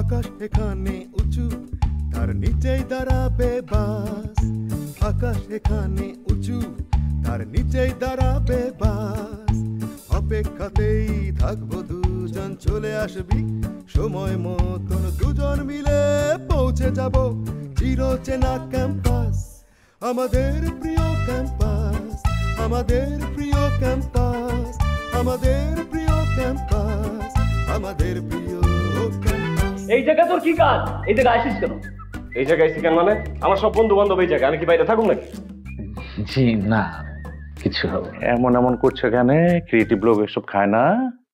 আকাশ এখানে উঁচু, তার নিচেই দাঁড়াবে বাস। আকাশ এখানে উঁচু, তার নিচেই দাঁড়াবে বাস। অপেক্ষাতেই থাকবো, দুজন চলে আসবি সময় মতন, দুজন মিলে পৌঁছে যাব চিরচেনা ক্যাম্পাস। আমাদের প্রিয় ক্যাম্পাস, আমাদের প্রিয় ক্যাম্পাস, আমাদের প্রিয় ক্যাম্পাস, আমাদের প্রিয় ক্যাম্পাস। এই জায়গা তোর কি কাজ? এই জায়গা আসিস কেন? এই জায়গায় শিখান মানে? আমার সব বন্ধু বান্ধব এই জায়গায়, আমি কি বাইরে থাকুন নাকি? জি না, কিছু হবে এমন এমন করছে এখানে, ক্রিয়েটিভ লোক এসব খায় না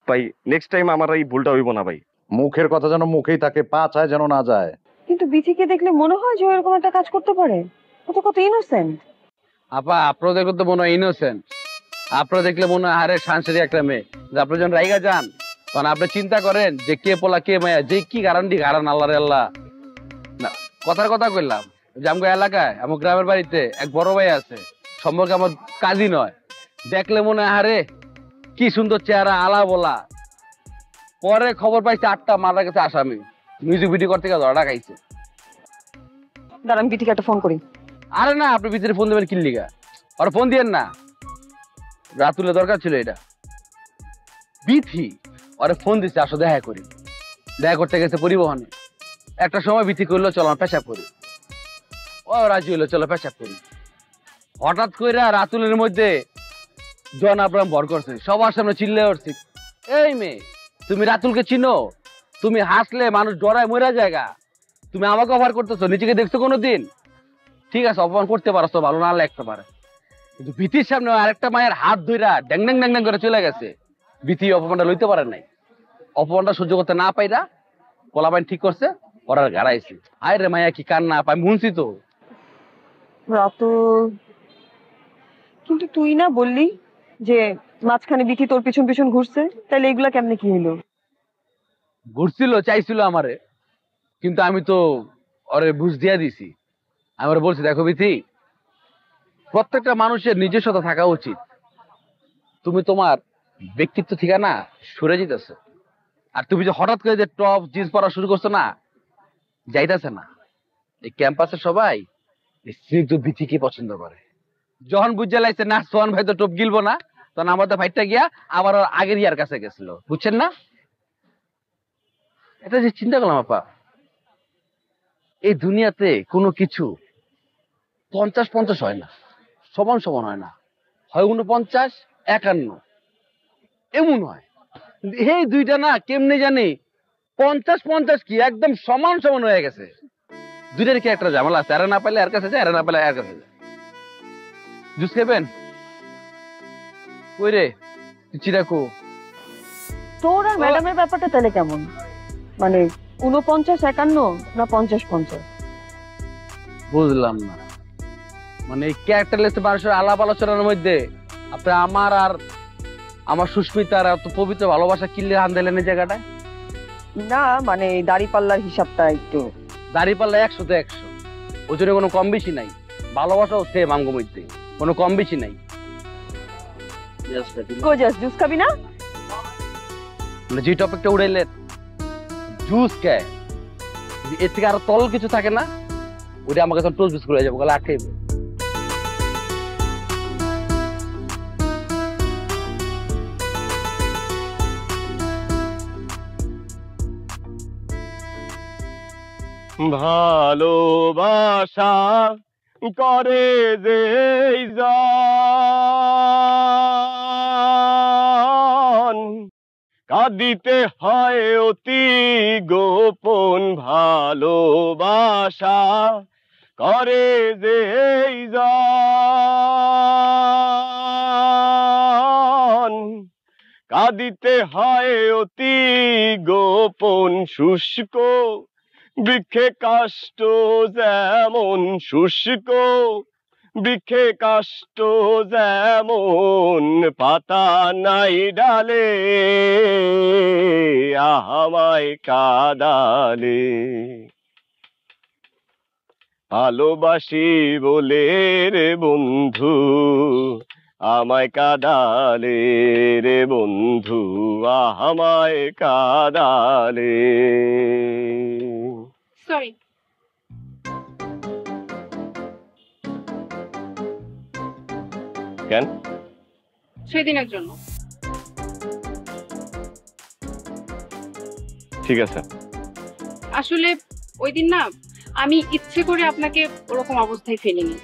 ভাই। নেক্সট টাইম আমার এই ভুলটা হইব না ভাই। মুখের কথা যেন মুখেই থাকে, পা চায় যেন না যায়। কিন্তু বিথিকে দেখলে মনে হয় যে এরকম একটা কাজ করতে পারে, ও তো কত ইনোসেন্ট। আপা আপনারা দেখো তো মনে হয় ইনোসেন্ট, আপনারা দেখলে মনে হয় আরে সাংসারিক একটা মেয়ে। আপনি যখন রাইগা যান তখন আপনি চিন্তা করেন যে কে পোলা কে মায়া, যে কি গ্যারান্টি গারান। আল্লাহ রে আল্লাহ, না কথার কথা কইলাম যে আমগো এলাকায় আমার গ্রামের বাড়িতে এক বড় ভাই আছে, সম্পর্কে আমার কাজই নয়, দেখলে মনে হয় আরে কি সুন্দর চেহারা আলা বলা। পরে খবর পাইছে 8টা মারা গেছে আসামি, মিউজিক ভিডিও করতে গিয়ে ধরা খাইছে। দাঁড়ান আমি বিটিকে একটা ফোন করি। আরে না আপনি বিটিকে ফোন দেবেন কিল্লিগা, আর ফোন দিয়েন না, রাতুলে দরকার ছিল এটা। বিথি আরে ফোন দিছে আসো দেখা করি। দেখা করতে গেছে পরিবহনে, একটা সময় বিথি করলো চলো আমরা পেশাব করি, ও রাজি হলো চলো পেশাব করি। হঠাৎ করে রাতুলের মধ্যে জন আব্রাম ভর করছে, সবার সামনে চিল্লে উঠছি এই মেয়ে তুমি রাতুলকে চিনো? তুমি হাসলে মানুষ ডরায় মরা জায়গা, তুমি আমাকে অফার করতেছো, নিজেকে দেখছো কোনোদিন? ঠিক আছে অপমান করতে পারো তো ভালো, না লাগতে পারে, কিন্তু ভীতির সামনে আরেকটা মায়ের হাত ধইরা ড্যাং ড্যাং ড্যাং ড্যাং করে চলে গেছে। ভীতি অপমানটা লইতে পারে নাই, অপমানটা সহ্য করতে না পাইরা কলাবাইন ঠিক করছে, ওরার গাড়াইছে। আয় রে মায়া কি কান্না পাই, মুনছি তো রাতুল। কিন্তু তুই না বললি যে মাঝখানে বিথি তোর পিছন পিছন ঘুরছে, তাহলে এগুলা কেমনে কি হলো? ঘুরছিল, চাইছিল আমারে, কিন্তু আমি তো ওরে বুঝ দিয়া দিছি। আমার বলছি দেখো বিথি, প্রত্যেকটা মানুষের নিজস্বতা থাকা উচিত, তুমি তোমার ব্যক্তিত্ব থেকে না সরে যেতেছো, আর তুমি যে হঠাৎ করে যে টপ জিন্স পরা শুরু করছো না, যাইতেছে না। এই ক্যাম্পাসে সবাই স্নিগ্ধ বিথিকে পছন্দ করে, যখন বুঝে লাগছে না সোহান ভাই তো টপ গিলবো না, তখন আমাদের ভাইটা গিয়া আবার আগের ইয়ার কাছে গেছিল, বুঝছেন না? এটা যে চিন্তা করলাম আপা, এই দুনিয়াতে কোনো কিছু 50-50 হয় না, সমান সমান হয় না, হয় 49-51 এমন হয়। এই দুইটা না কেমনে জানি 50-50 কি একদম সমান সমান হয়ে গেছে, দুইটার কি একটা ঝামেলা আছে। এরা না পাইলে এর কাছে যায়, এরা না পাইলে এর কাছে যায়। জুস খাবেন? ওরে চিরাকো তোর আর ম্যাডামের ব্যাপারটা তাহলে কেমন? মানে 49-51 না 50-50? বুঝলাম না, মানে ক্যারেক্টারলেস মানুষের আলাপ আলোচনার মধ্যে আপনি আমার আর আমার সুস্মিতার এত পবিত্র ভালোবাসা কিনলে আন দিলেন এই জায়গাটায়? না মানে দাড়িপাল্লার হিসাবটা একটু, দাড়িপাল্লা 100-100, ওজনে কোনো কম বেশি নাই, ভালোবাসাও সেম, আমগোর মধ্যে কোনো কম বেশি নাই। জুস খাবি না? যে টপিকটা উড়াইলেন জুস কে, এর থেকে আরো তল কিছু থাকে না, ওটা আমার কাছে টোস বিস্কুট হয়ে যাবো, গলা আটকাইবে। ভালোবাসা করে যে জান, কাঁদিতে হয় অতি গোপন, ভালোবাসা করে যে জান, কাঁদিতে হয় অতি গোপন, শুষ্ক বৃক্ষে কাষ্ট যেমন, শুষ্ক বৃক্ষে কাষ্ট যেমন, পাতা নাই ডালে আমায় কাদালে। ভালোবাসি বলে রে বন্ধু আমায় কাদালে রে বন্ধু, আমায় কাদালে। কেন? সেদিনের জন্য। ঠিক আছে। আসলে ওই দিন না আমি ইচ্ছে করে আপনাকে ওরকম অবস্থায় ফেলিনি।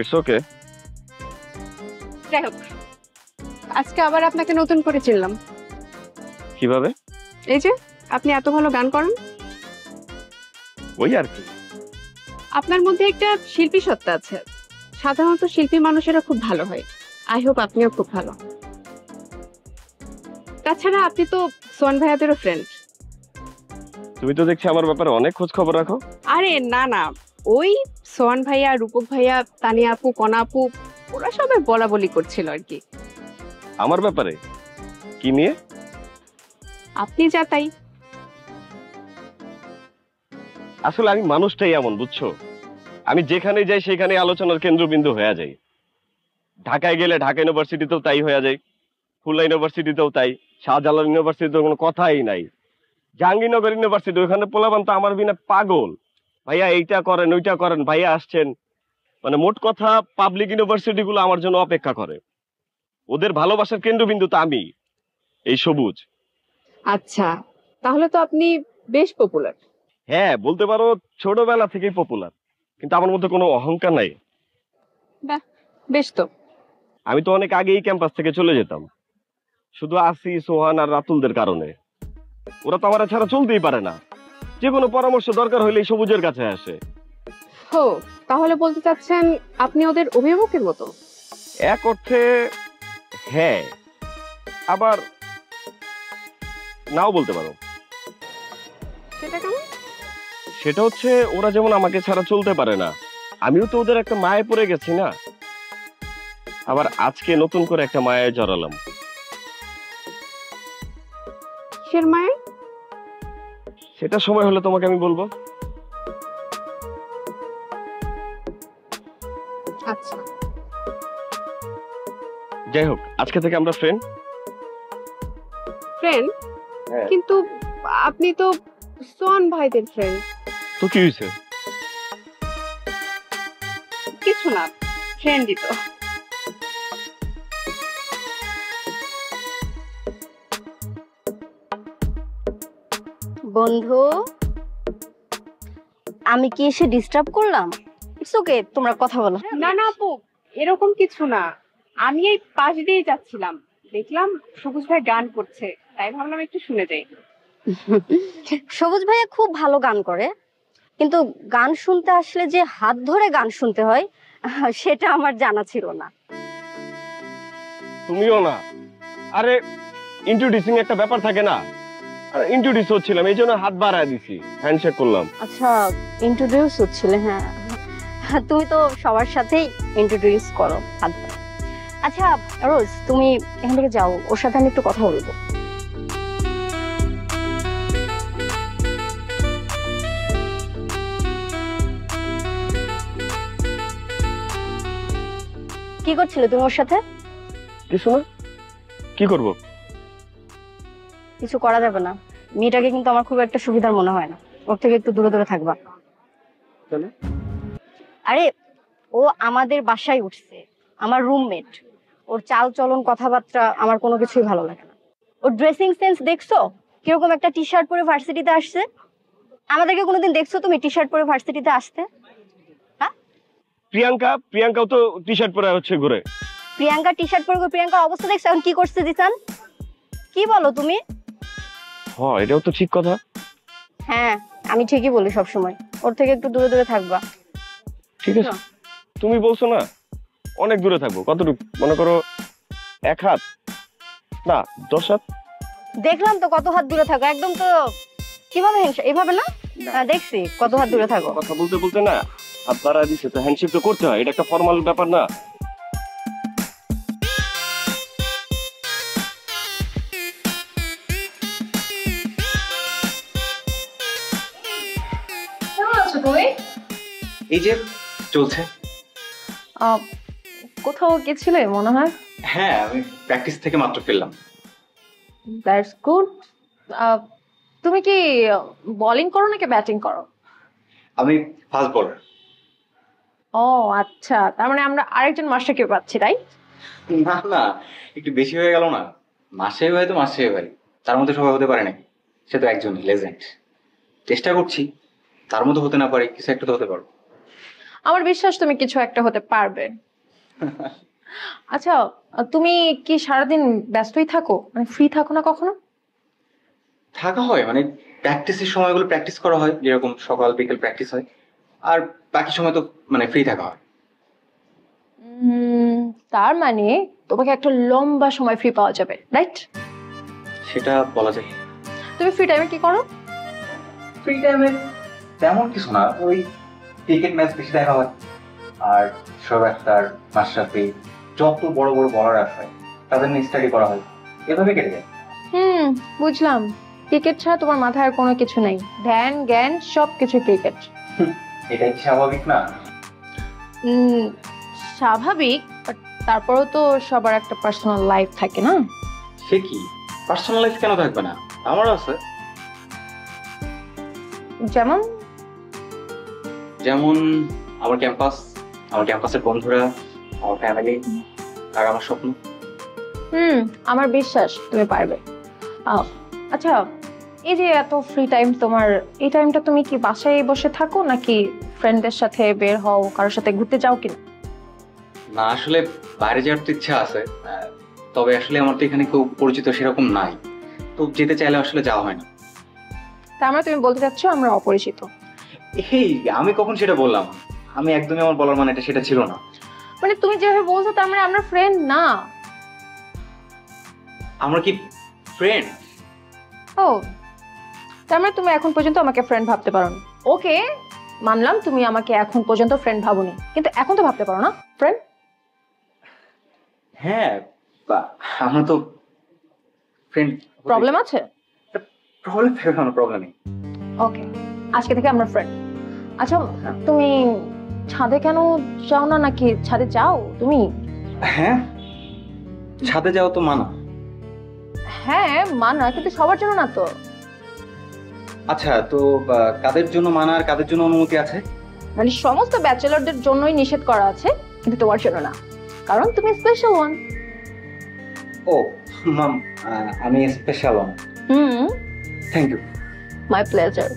It's okay. যাই হোক, আজকে আবার আপনাকে নতুন করে চিনলাম। কিভাবে? এই যে আপনি এত ভালো গান করেন। ওই আর কি, আপনার মধ্যে একটা শিল্পী সত্তা আছে। সাধারণত শিল্পী মানুষেরা খুব ভালো হয়। আই হোপ আপনিও খুব ভালো। তাছাড়া আপনি তো সোহান ভাইয়াদেরও ফ্রেন্ড। তুমি তো দেখছি আমার ব্যাপারে অনেক খোঁজ খবর রাখো। আরে না না, ওই সোহান ভাইয়া, রূপক ভাইয়া, তানিয়া আপু, কণা আপু, ওরা সবাই বলা বলি করছিল আর কি আমার ব্যাপারে। কি নিয়ে? আপনি যা তাই। আসলে আমি মানুষটাই এমন, বুঝছো? আমি যেখানে যাই সেখানে আলোচনার কেন্দ্রবিন্দু হয়ে যাই। ঢাকায় গেলে ঢাকা ইউনিভার্সিটিতেও তাই হয়ে যায়, খুলনা ইউনিভার্সিটিতেও তাই, শাহজালাল ইউনিভার্সিটিতে কোনো কথাই নাই, জাহাঙ্গীরনগর ইউনিভার্সিটি, ওখানে পোলাপান তো আমার বিনা পাগল, ভাইয়া এইটা করেন ওইটা করেন, ভাইয়া আসছেন, মানে মোট কথা পাবলিক ইউনিভার্সিটিগুলো আমার জন্য অপেক্ষা করে। ওদের ভালোবাসার কেন্দ্রবিন্দু তো আমি, এই সবুজ। আচ্ছা, তাহলে তো আপনি বেশ পপুলার। হ্যাঁ, বলতে পারো ছোটবেলা থেকেই পপুলার, কিন্তু আমার মধ্যে কোনো অহংকার নাই। বাহ, বেশ তো। আমি তো অনেক আগেই ক্যাম্পাস থেকে চলে যেতাম, শুধু আসি, সোহান আর রাতুলদের কারণে। ওরা তো আমার ছাড়া চলতেই পারে না, যে কোনো পরামর্শ দরকার হলে সবুজের কাছে আসে। ও, তাহলে বলতে চাচ্ছেন আপনি ওদের অভিভাবকের মতো? এক অর্থে হ্যাঁ, আবার নাও বলতে পারো। সেটা কেমন? সেটা হচ্ছে ওরা যেমন আমাকে ছাড়া চলতে পারে না, আমিও তো ওদের একটা মায়ে পড়ে গেছি না, আবার আজকে নতুন করে একটা মায়ায় জড়ালাম। কিসের মায়া? সেটা সময় হলে তোমাকে আমি বলবো। আচ্ছা, যাই হোক, আজকে থেকে আমরা ফ্রেন্ড। ফ্রেন্ড? কিন্তু আপনি তো সোহান ভাইদের ফ্রেন্ড। তো কি হয়েছে? কিছু না, ফ্রেন্ডই তো। বন্ধু, আমি কি এসে ডিস্টার্ব করলাম? ইটস ওকে, তোমরা কথা বলো। না না আপু, এরকম কিছু না। আমি এই পাশ দিয়ে যাচ্ছিলাম, দেখলাম সবুজ ভাই গান করছে, তাই ভাবলাম একটু শুনে যাই। সবুজ ভাইয়া খুব ভালো গান করে, কিন্তু গান শুনতে আসলে যে হাত ধরে গান শুনতে হয় সেটা আমার জানা ছিল না। তুমিও না? আরে ইন্ট্রোডিউসিং একটা ব্যাপার থাকে না, আর ইন্ট্রোডিউস হচ্ছিলাম, এইজন্য হাত বাড়ায় দিছি, হ্যান্ডশেক করলাম। আচ্ছা, ইন্ট্রোডিউস হচ্ছিলে? হ্যাঁ, তুমি তো সবার সাথেই ইন্ট্রোডিউস করো। আচ্ছা রোজ, তুমি এখান থেকে যাও, ওর সাথে আমি একটু কথা বলবো। কি করছিলে তুমি ওর সাথে? কিছু না। কি করব? কিছু করা যাবে না। মেয়েটাকে কিন্তু আমার খুব একটা সুবিধার মনে হয় না, ওর থেকে একটু দূরে দূরে থাকবা। আরে ও আমাদের বাসায় উঠছে, আমার রুমমেট। ওর চাল চলন, কথাবার্তা আমার কোনো কিছুই ভালো লাগে না। ওর ড্রেসিং সেন্স দেখছো? কিরকম একটা টি শার্ট পরে ভার্সিটিতে আসছে। আমাদেরকে কোনোদিন দেখছো তুমি টি শার্ট পরে ভার্সিটিতে আসতে? প্রিয়াঙ্কা, প্রিয়াঙ্কাও তো টি শার্ট পরে হচ্ছে ঘুরে। প্রিয়াঙ্কা টি শার্ট পরে, প্রিয়াঙ্কার অবস্থা দেখছো এখন কি করছে? দিশান, কি বলো তুমি? হ্যাঁ, এটাও তো ঠিক কথা। হ্যাঁ, আমি ঠিকই বলি সব সময়, ওর থেকে একটু দূরে দূরে থাকবা। ঠিক আছে, তুমি বলছো না? অনেক দূরে থাকবো। কতটুকু? মনে করো 1 হাত না, 10 হাত। দেখলাম তো কত হাত দূরে থাকো, একদম। তো কিভাবে? এভাবে না, দেখছি কত হাত দূরে থাকো। কথা বলতে বলতে না হাত বাড়া দিচ্ছে, তো হ্যান্ডশেক তো করতে হয়, এটা একটা ফর্মাল ব্যাপার না। এই যে চলছে। কোথাও গেছিলে মনে হয়? হ্যাঁ, আমি প্র্যাকটিস থেকে মাত্র ফিরলাম। That's good. তুমি কি বোলিং করো নাকি ব্যাটিং করো? আমি ফাস্ট বোলার। ও আচ্ছা, তার মানে আমরা আরেকজন মাস্টারকে পাচ্ছি, তাই না? না, একটু বেশি হয়ে গেল না? মাসে ভাই তো মাসে ভাই, তার মধ্যে সবাই হতে পারে নাকি? সে তো একজন লেজেন্ড। চেষ্টা করছি, তার মধ্যে হতে না পারে কিছু একটা তো হতে পারবো। আমার বিশ্বাস তুমি কিছু একটা হতে পারবে। আচ্ছা, তুমি কি সারাদিন ব্যস্তই থাকো? মানে ফ্রি থাকো না কখনো? থাকা হয়, মানে প্র্যাকটিসের সময়গুলো প্র্যাকটিস করা হয়, যেরকম সকাল বিকেল প্র্যাকটিস হয়, আর বাকি সময় তো মানে ফ্রি থাকা হয়। তার মানে তোমাকে একটা লম্বা সময় ফ্রি পাওয়া যাবে, রাইট? সেটা বলা যায়। তুমি ফ্রি টাইমে কি করো? ফ্রি টাইমে তেমন কিছু না, ওই ক্রিকেট ম্যাচ বেশি দেখা হয়, আর সব একটা মাশরাফি যত বড় বড় বলার আসে তাদের নিয়ে স্টাডি করা হয়, এভাবে কেটে যায়। বুঝলাম, ক্রিকেট ছাড়া তোমার মাথায় আর কোনো কিছু নেই, ধ্যান জ্ঞান সবকিছু ক্রিকেট। এটা কি স্বাভাবিক না? স্বাভাবিক, তারপরেও তো সবার একটা পার্সোনাল লাইফ থাকে না? সে কি পার্সোনাল লাইফ কেন থাকবে না, আমারও আছে। যেমন যেমন আমার ক্যাম্পাস, আমার ক্যাম্পাসের বন্ধুরা, আমার ফ্যামিলি, আর আমার স্বপ্ন। আমার বিশ্বাস তুমি পারবে। আচ্ছা, এই যে এত ফ্রি টাইম তোমার, এই টাইমটা তুমি কি বাসায় বসে থাকো নাকি ফ্রেন্ডদের সাথে বের হও, কারোর সাথে ঘুরতে যাও কিনা? না, আসলে বাইরে যাওয়ার তো ইচ্ছা আছে, তবে আসলে আমার তো এখানে কেউ পরিচিত সেরকম নাই, তো যেতে চাইলে আসলে যাওয়া হয় না। তার মানে তুমি বলতে চাচ্ছ আমরা অপরিচিত? এই আমি কখন সেটা বললাম? আমি একদমই, আমার বলার মানে এটা সেটা ছিল না। মানে তুমি যেভাবে বলছো তার মানে আমরা ফ্রেন্ড না। আমরা কি ফ্রেন্ড? ও, তার মানে তুমি এখন পর্যন্ত আমাকে ফ্রেন্ড ভাবতে পারো না। ওকে, মানলাম তুমি আমাকে এখন পর্যন্ত ফ্রেন্ড ভাবোনি, কিন্তু এখন তো ভাবতে পারো না ফ্রেন্ড? হ্যাঁ, আমরা তো ফ্রেন্ড। প্রবলেম আছে? প্রবলেম কোনো প্রবলেম নেই। ওকে, আজকে থেকে আমরা ফ্রেন্ড। আচ্ছা, তুমি ছাদে কেন যাও না, নাকি ছাদে যাও তুমি? হ্যাঁ, ছাদে যাও তো মানা। হ্যাঁ মানা, কিন্তু সবার জন্য না তো। আচ্ছা, তো কাদের জন্য মানা আর কাদের জন্য অনুমতি আছে? মানে সমস্ত ব্যাচেলরদের জন্যই নিষেধ করা আছে, কিন্তু তোমার জন্য না, কারণ তুমি স্পেশাল ওয়ান। ও মাম, আমি special one? Thank you, my pleasure.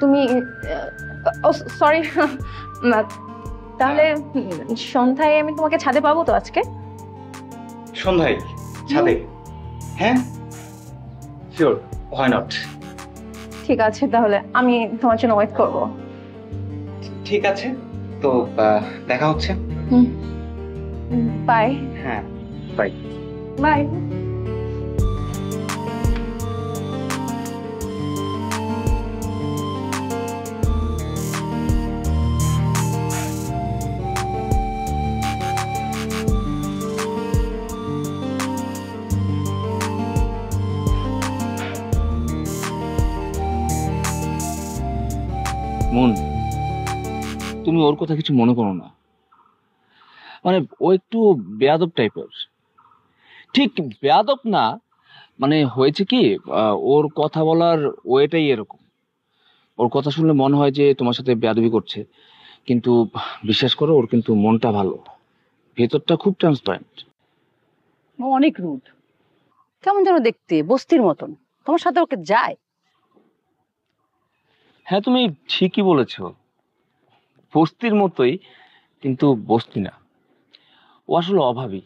তুমি সরি, তাহলে সন্ধ্যায় আমি তোমাকে ছাদে পাবো তো আজকে? সন্ধ্যায় ছাদে? হ্যাঁ, শিওর, why not? ঠিক আছে, তাহলে আমি তোমার জন্য ওয়েট করব। ঠিক আছে, তো দেখা হচ্ছে। বাই। হ্যাঁ, বাই বাই। মন, তুমি ওর কথা কিছু মনে করো না, মানে ও একটু বেয়াদব টাইপের। ঠিক বেয়াদব না, মানে হয়েছে কি, ওর কথা বলার ওয়েটাই এরকম। ওর কথা শুনলে মনে হয় যে তোমার সাথে বেয়াদবি করছে, কিন্তু বিশ্বাস করো ওর কিন্তু মনটা ভালো, ভেতরটা খুব ট্রান্সপারেন্ট। ও অনেক রুড, কেমন যেন দেখতে, বস্তির মতন। তোমার সাথে ওকে যায়? হ্যাঁ, তুমি ঠিকই বলেছ, বস্তির মতোই, কিন্তু বস্তি না, ও আসলে অভাবী।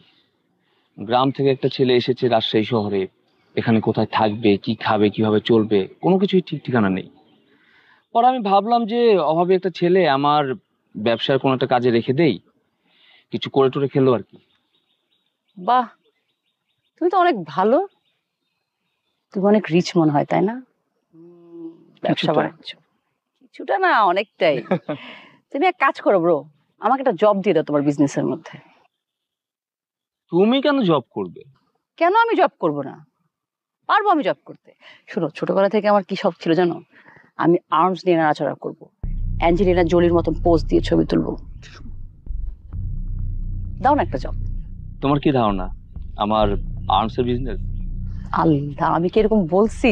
গ্রাম থেকে একটা ছেলে এসেছে রাজশাহী শহরে, এখানে কোথায় থাকবে, কি খাবে, কিভাবে চলবে, কোনো কিছুই ঠিক ঠিকানা নেই। পরে আমি ভাবলাম যে অভাবী একটা ছেলে, আমার ব্যবসার কোনো একটা কাজে রেখে দেই, কিছু করে টরে খেলো আর কি। বাহ, তুমি তো অনেক ভালো, তুমি অনেক রিচ মনে হয়, তাই না? ব্যবসা বাণিজ্য কিছুটা না, অনেকটাই। তুমি এক কাজ করো ব্রো, আমাকে একটা জব দিয়ে দাও তোমার বিজনেসের মধ্যে। তুমি কেন জব করবে? কেন আমি জব করব না, পারবো আমি জব করতে। শুনো, ছোটবেলা থেকে আমার কি শখ ছিল জানো? আমি আর্মস নিয়ে নাড়াচাড়া করব, অ্যাঞ্জেলিনা জোলির মতন পোজ দিয়ে ছবি তুলবো। দাও না একটা জব। তোমার কি ধারণা আমার আর্মসের বিজনেস? আল্লাহ, আমি কি এরকম বলছি?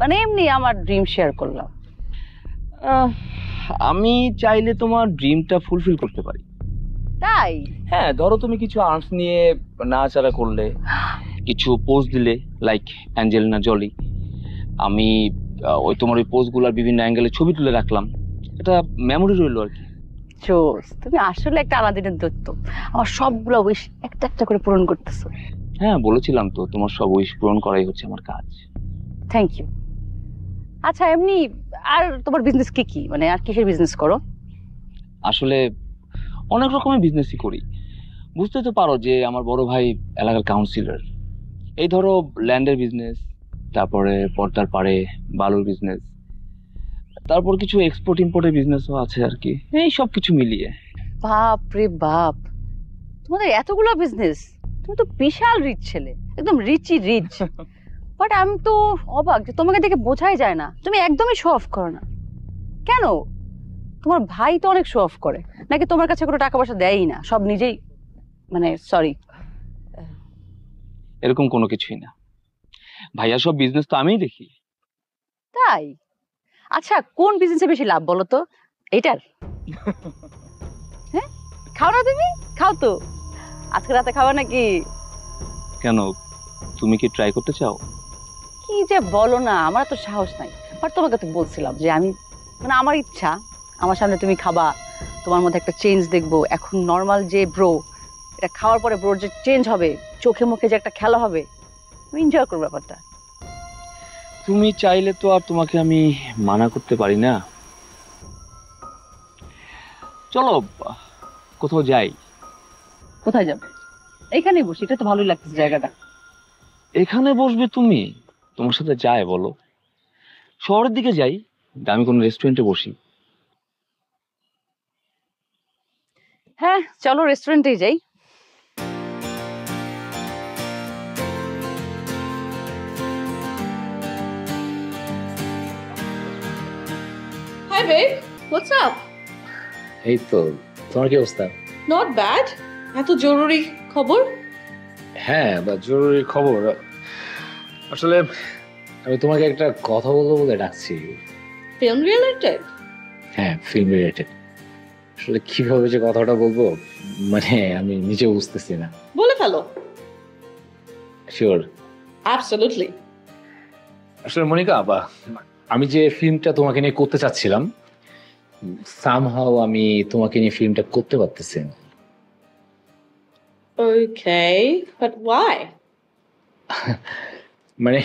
মানে এমনি আমার ড্রিম শেয়ার করলাম। আমি চাইলে তোমার ড্রিমটা ফুলফিল করতে পারি। তাই? হ্যাঁ, ধরো তুমি কিছু আর্টস নিয়ে নাচাড়া করলে, কিছু পোস্ট দিলে, লাইক অ্যাঞ্জেলিনা জলি। আমি ওই তোমার ওই পোস্টগুলোর বিভিন্ন অ্যাঙ্গেলে ছবি তুলে রাখলাম, এটা মেমোরি রইল আর কি। তুমি আসলে একটা আলাদিনের দৈত্য, আমার সবগুলো উইশ একটা একটা করে পূরণ করতেছো। হ্যাঁ, বলেছিলাম তো তোমার সব উইশ পূরণ করাই হচ্ছে আমার কাজ। Thank you. আচ্ছা, এমনি আর তোমার বিজনেস কি কি, মানে আর কিসের বিজনেস করো? আসলে অনেক রকমের বিজনেসই করি, বুঝতে তো পারো যে আমার বড় ভাই এলাকার কাউন্সিলর। এই ধরো ল্যান্ডের বিজনেস, তারপরে পর্দার পারে বালুর বিজনেস, তারপর কিছু এক্সপোর্ট ইম্পোর্টের বিজনেসও আছে আর কি। এই সব কিছু মিলিয়ে। বাপ রে বাপ, তোমাদের এতগুলো বিজনেস! তুমি তো বিশাল রিচ ছেলে, একদম রিচই রিচ। বাট আমি তো অবাক যে তোমাকে দেখে বোঝাই যায় না তুমি একদমই শো অফ করো না। কেন? তোমার ভাই তো অনেক শো অফ করে, নাকি তোমার কাছে কোনো টাকা পয়সা দেয়ই না, সব নিজেই? মানে সরি, এরকম কোনো কিছুই না, ভাইয়া সব বিজনেস তো আমিই দেখি। তাই? আচ্ছা, কোন বিজনেসে বেশি লাভ বলো তো? এটার? হ্যাঁ, খাও না তুমি? খাও তো, আজকে রাতে খাওয়া নাকি? কেন, তুমি কি ট্রাই করতে চাও? কি যে বলো না, আমার তো সাহস নাই। বাট তোমাকে তো বলছিলাম যে আমি, মানে আমার ইচ্ছা, আমার সামনে তুমি খাবা, তোমার মধ্যে একটা চেঞ্জ দেখবো। এখন নর্মাল যে ব্রো, এটা খাওয়ার পরে ব্রোর যে চেঞ্জ হবে, চোখে মুখে যে একটা খেলা হবে, আমি এনজয় করবো ব্যাপারটা। তুমি চাইলে তো আর তোমাকে আমি মানা করতে পারি না। চলো কোথাও যাই। কোথায় যাবে? এখানে বসি, এটা তো ভালোই লাগছে জায়গাটা। এখানে বসবে তুমি? তোমার সাথে যায় বলো, শহরের দিকে যাই, দামি কোনো রেস্টুরেন্টে বসি। হ্যাঁ চলো, রেস্টুরেন্টেই যাই। Babe, what's up? Hey, Tom. তোমার কি অবস্থা? Not bad. এত জরুরি খবর? হ্যাঁ, জরুরি খবর। আসলে আমি তোমাকে একটা কথা বলবো বলে ডাকছি। Film related? হ্যাঁ, film related. আসলে কিভাবে যে কথাটা বলবো, মানে আমি নিজে বুঝতেছি না। বলে ফেলো। Sure. Absolutely. আসলে মনিকা, আবা আমি যে ফিল্মটা তোমাকে নিয়ে করতে চাচ্ছিলাম, সামহাও আমি তোমাকে নিয়ে ফিল্মটা করতে পারতেছি না। Okay, but why? মানে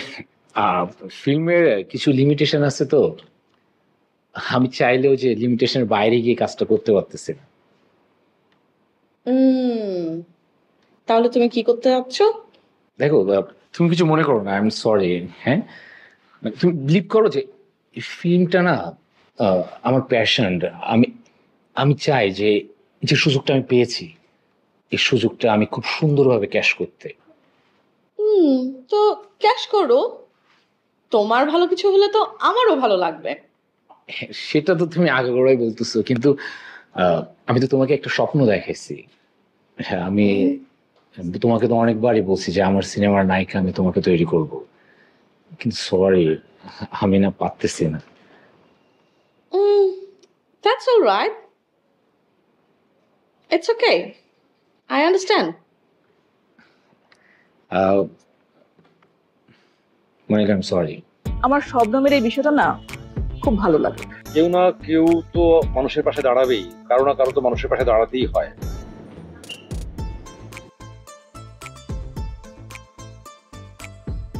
ফিল্মের কিছু লিমিটেশন আছে, তো আমি চাইলেও যে লিমিটেশনের বাইরে গিয়ে কাজটা করতে পারতেছি না। তাহলে তুমি কি করতে চাচ্ছো? দেখো তুমি কিছু মনে করো না, আই এম সরি। হ্যাঁ, তুমি বিলিভ করো যে ফিল্মটা না আমার প্যাশন। আমি চাই যে সুযোগটা আমি পেয়েছি, এই সুযোগটা আমি খুব সুন্দরভাবে ক্যাশ করতে। তো ক্যাশ করো, তোমার ভালো কিছু হলে তো আমারও ভালো লাগবে। সেটা তো তুমি আগে গোড়াই বলতেছো, কিন্তু আমি তো তোমাকে একটা স্বপ্ন দেখাইছি। হ্যাঁ, আমি তোমাকে তো অনেকবারই বলছি যে আমার সিনেমার নায়িকা আমি তোমাকে তৈরি করবো, কিন্তু সরি আমি না পারতেছি না। That's all right. It's okay. I understand. Monica, I'm sorry. আমার সব নামের এই বিষয়টা না খুব ভালো লাগে। কেউ না কেউ তো মানুষের পাশে দাঁড়াবেই, কারো না কারো তো মানুষের পাশে দাঁড়াতেই হয়।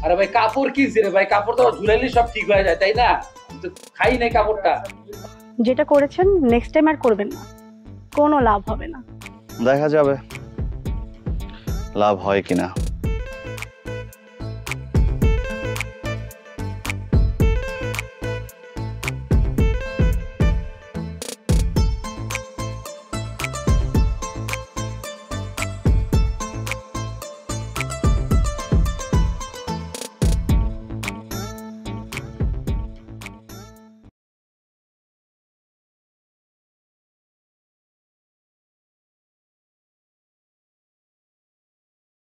আরে ভাই কাপড় কি যে ভাই, কাপড় তো ঝুলাইলে সব ঠিক হয়ে যায়, তাই না? খাই নাই কাপড়টা। যেটা করেছেন নেক্সট টাইম আর করবেন না, কোনো লাভ হবে না। দেখা যাবে লাভ হয় কিনা।